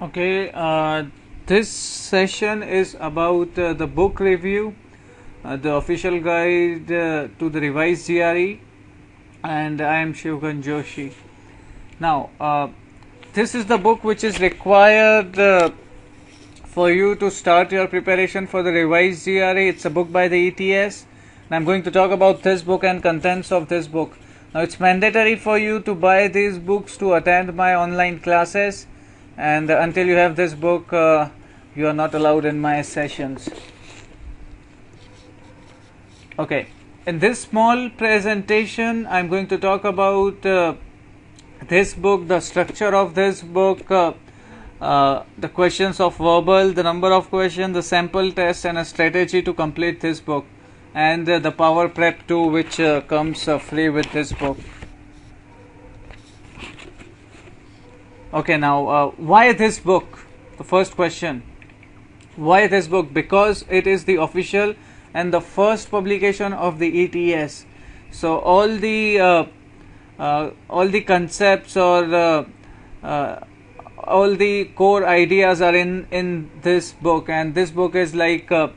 Okay, this session is about the book review, the official guide to the revised GRE, and I am Shivgan Joshi. Now, this is the book which is required for you to start your preparation for the revised GRE. It's a book by the ETS, and I'm going to talk about this book and contents of this book. Now, it's mandatory for you to buy these books to attend my online classes. And until you have this book, you are not allowed in my sessions. Okay, in this small presentation, I am going to talk about this book, the structure of this book, the questions of verbal, the number of questions, the sample test, and a strategy to complete this book, and the power prep too, which comes free with this book. Okay, now why this book? The first question. Why this book? Because it is the official and the first publication of the ETS. So all the concepts or all the core ideas are in this book, and this book is like the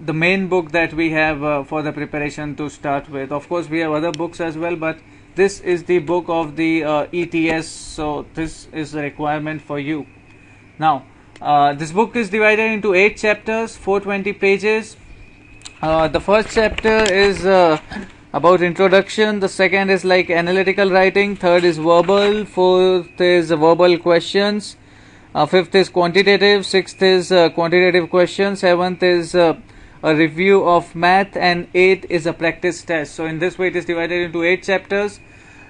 main book that we have for the preparation to start with. Of course, we have other books as well, but this is the book of the ETS, so this is the requirement for you. Now, this book is divided into 8 chapters, 420 pages. The first chapter is about introduction, the second is like analytical writing, third is verbal, fourth is verbal questions, fifth is quantitative, sixth is quantitative questions, seventh is a review of math, and 8 is a practice test. So in this way it is divided into 8 chapters.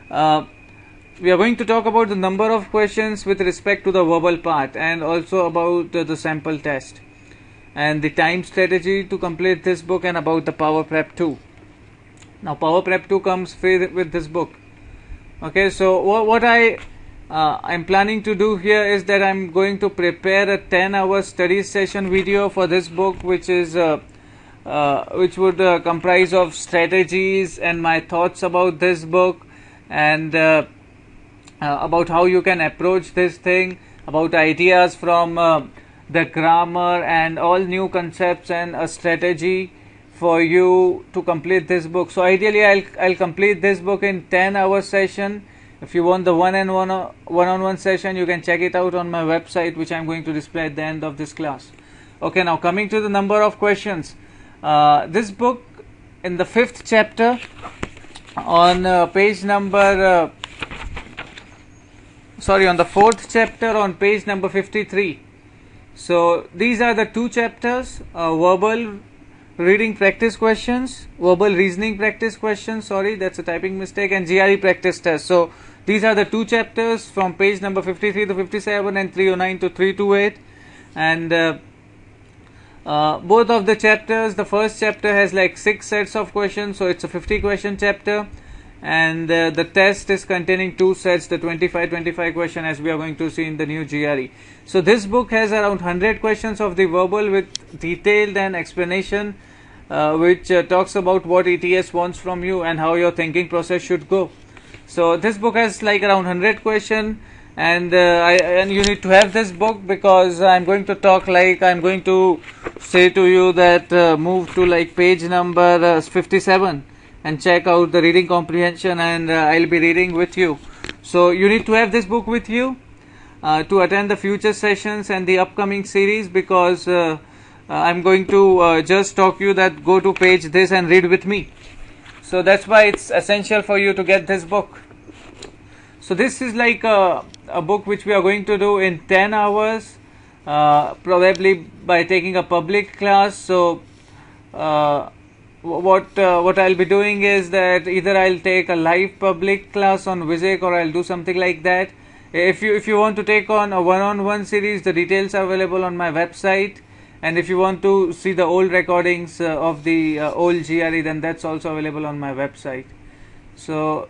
We are going to talk about the number of questions with respect to the verbal part, and also about the sample test and the time strategy to complete this book, and about the power prep 2. Now, power prep 2 comes free with this book. Okay, so what I'm planning to do here is that I'm going to prepare a 10-hour study session video for this book, which is which would comprise of strategies and my thoughts about this book, and about how you can approach this thing, about ideas from the grammar and all new concepts, and a strategy for you to complete this book. So ideally I'll complete this book in 10-hour session. If you want the one-on-one session, you can check it out on my website, which I'm going to display at the end of this class. Okay, now coming to the number of questions. This book, in the 5th chapter on page number on the 4th chapter on page number 53. So these are the 2 chapters, verbal reading practice questions, verbal reasoning practice questions, sorry, that's a typing mistake, and GRE practice test. So these are the 2 chapters from page number 53 to 57 and 309 to 328, and both of the chapters, the first chapter has like 6 sets of questions, so it's a 50 question chapter, and the test is containing 2 sets, the 25-25 question, as we are going to see in the new GRE. So this book has around 100 questions of the verbal with detailed and explanation, which talks about what ETS wants from you and how your thinking process should go. So this book has like around 100 questions, and you need to have this book, because I'm going to talk, like I'm going to say to you that move to like page number 57 and check out the reading comprehension, and I'll be reading with you. So you need to have this book with you to attend the future sessions and the upcoming series, because I'm going to just talk you that go to page this and read with me. So that's why it's essential for you to get this book. So this is like a book which we are going to do in 10 hours, probably by taking a public class. So what I'll be doing is that either I'll take a live public class on WizIQ, or I'll do something like that. If you want to take on a one-on-one series, the details are available on my website, and if you want to see the old recordings of the old GRE, then that's also available on my website. So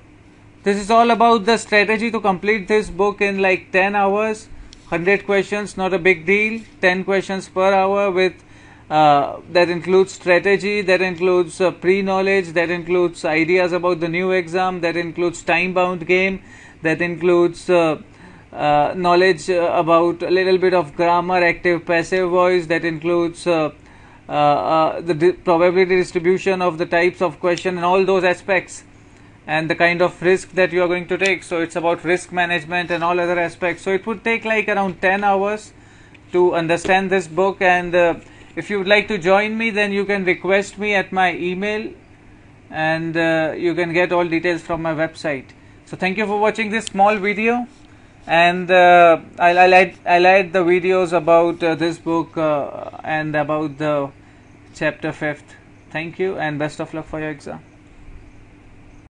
this is all about the strategy to complete this book in like 10 hours, 100 questions, not a big deal, 10 questions per hour with that includes strategy, that includes pre-knowledge, that includes ideas about the new exam, that includes time-bound game, that includes knowledge about a little bit of grammar, active, passive voice. That includes the probability distribution of the types of question and all those aspects, and the kind of risk that you are going to take. So it's about risk management and all other aspects. So it would take like around 10 hours to understand this book. And if you would like to join me, then you can request me at my email, and you can get all details from my website. So thank you for watching this small video, and I'll add the videos about this book and about the chapter 5th. Thank you and best of luck for your exam.